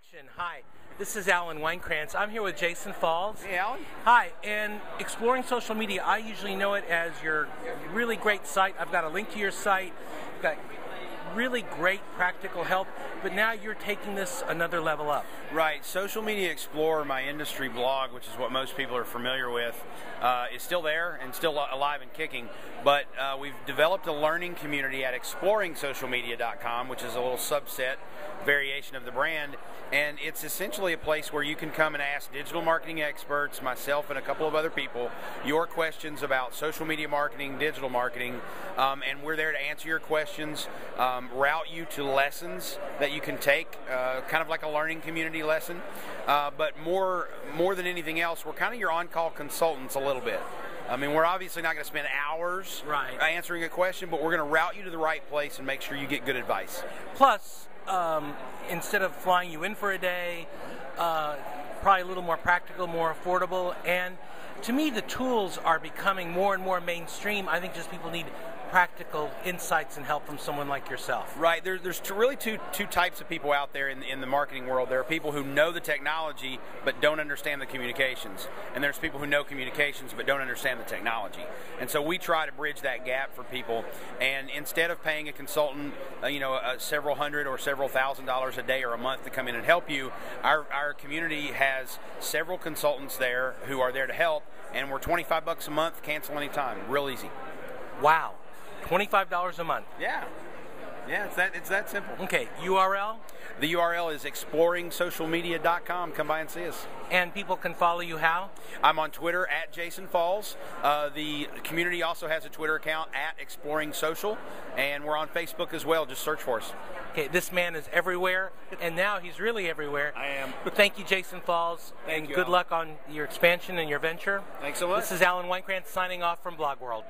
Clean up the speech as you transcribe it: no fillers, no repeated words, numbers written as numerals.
Action. Hi, this is Alan Weinkrantz. I'm here with Jason Falls. Hey, Alan. Hi, and Exploring Social Media, I usually know it as your really great site. I've got a link to your site. I've got really great practical help, but now you're taking this another level up. Right. Social Media Explorer, my industry blog, which is what most people are familiar with, is still there and still alive and kicking, but we've developed a learning community at ExploringSocialMedia.com, which is a little subset variation of the brand, and it's essentially a place where you can come and ask digital marketing experts, myself and a couple of other people, your questions about social media marketing, digital marketing, and we're there to answer your questions, route you to lessons that you can take, kind of like a learning community lesson, but more than anything else, we're kind of your on-call consultants a little bit. I mean, we're obviously not going to spend hours answering a question, but we're going to route you to the right place and make sure you get good advice. Plus, instead of flying you in for a day, probably a little more practical, more affordable, and to me the tools are becoming more and more mainstream. I think just people need practical insights and help from someone like yourself. Right. There's really two types of people out there in the marketing world. There are people who know the technology but don't understand the communications, and there's people who know communications but don't understand the technology. And so we try to bridge that gap for people. And instead of paying a consultant, you know, several hundred or several $1,000 a day or a month to come in and help you, our community has several consultants there who are there to help. And we're 25 bucks a month, cancel anytime, real easy. Wow. $25 a month. Yeah. Yeah, it's that simple. Okay, URL? The URL is exploring socialmedia.com. Come by and see us. And people can follow you how? I'm on Twitter at Jason Falls. The community also has a Twitter account at Exploring Social, and we're on Facebook as well. Just search for us. Okay, this man is everywhere, and now he's really everywhere. I am. Thank you, Jason Falls. Thank you, good luck on your expansion and your venture. Thanks so much. This is Alan Weinkrantz signing off from Blog World.